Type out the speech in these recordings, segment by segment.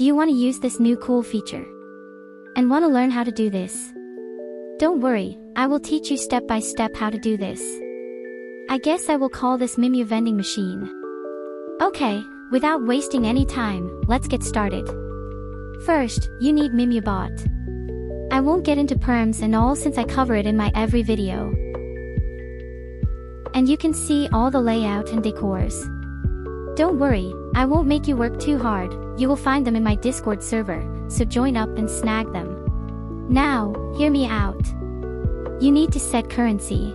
Do you want to use this new cool feature and want to learn how to do this? Don't worry, I will teach you step by step how to do this. I guess I will call this Mimu vending machine. Okay, without wasting any time, let's get started. First, you need MimuBot. I won't get into perms and all since I cover it in my every video. And you can see all the layout and decors. Don't worry, I won't make you work too hard, you will find them in my Discord server, so join up and snag them. Now, hear me out. You need to set currency.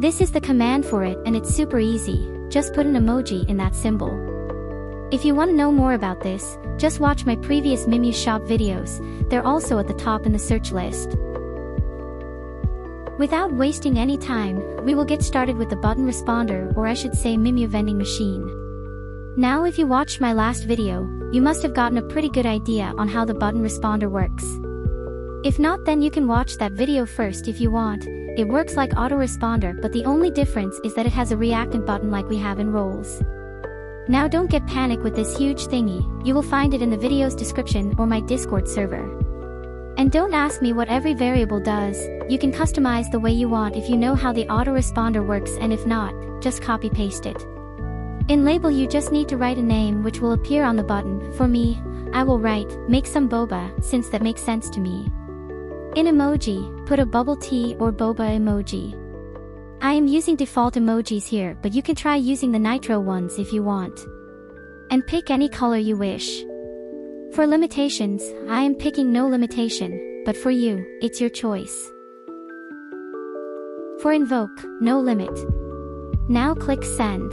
This is the command for it and it's super easy, just put an emoji in that symbol. If you want to know more about this, just watch my previous Mimu Shop videos, they're also at the top in the search list. Without wasting any time, we will get started with the button responder, or I should say Mimu vending machine. Now if you watched my last video, you must have gotten a pretty good idea on how the button responder works. If not, then you can watch that video first if you want. It works like autoresponder, but the only difference is that it has a reactant button like we have in roles. Now don't get panic with this huge thingy, you will find it in the video's description or my Discord server. And don't ask me what every variable does, you can customize the way you want if you know how the autoresponder works, and if not, just copy paste it. In label you just need to write a name which will appear on the button. For me, I will write, make some boba, since that makes sense to me. In emoji, put a bubble tea or boba emoji. I am using default emojis here, but you can try using the nitro ones if you want. And pick any color you wish. For limitations, I am picking no limitation, but for you, it's your choice. For invoke, no limit. Now click send.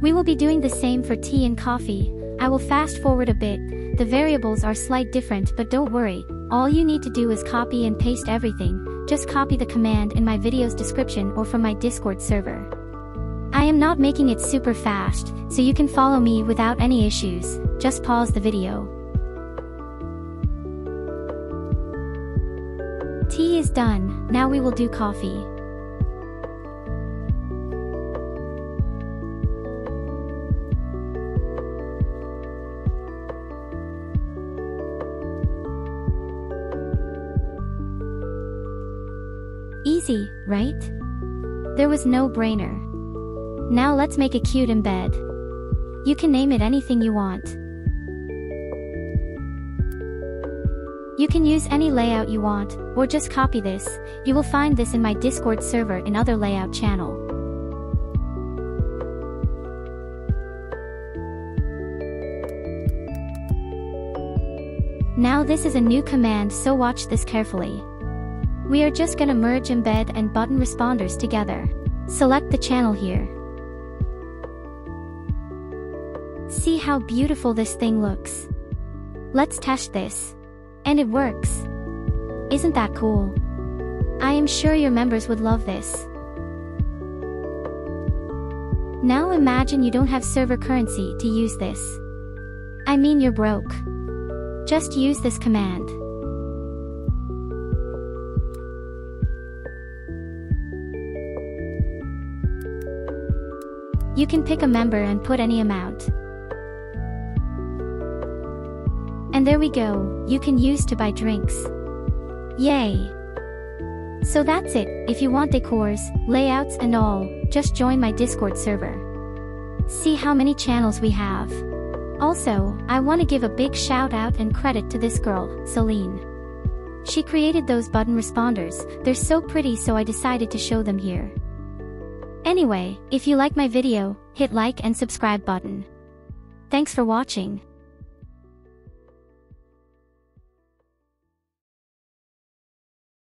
We will be doing the same for tea and coffee. I will fast forward a bit. The variables are slightly different, but don't worry, all you need to do is copy and paste everything, just copy the command in my video's description or from my Discord server. I am not making it super fast, so you can follow me without any issues, just pause the video. Tea is done, now we will do coffee. Easy, right? There was no brainer. Now let's make a cute embed. You can name it anything you want. You can use any layout you want, or just copy this. You will find this in my Discord server and other layout channel. Now this is a new command, so watch this carefully. We are just gonna merge embed and button responders together. Select the channel here. See how beautiful this thing looks. Let's test this. And it works. Isn't that cool? I am sure your members would love this. Now imagine you don't have server currency to use this. I mean, you're broke. Just use this command. You can pick a member and put any amount. And there we go, you can use to buy drinks. Yay! So that's it, if you want decors, layouts and all, just join my Discord server. See how many channels we have. Also, I want to give a big shout out and credit to this girl, Celine. She created those button responders, they're so pretty, so I decided to show them here. Anyway, if you like my video, hit like and subscribe button. Thanks for watching.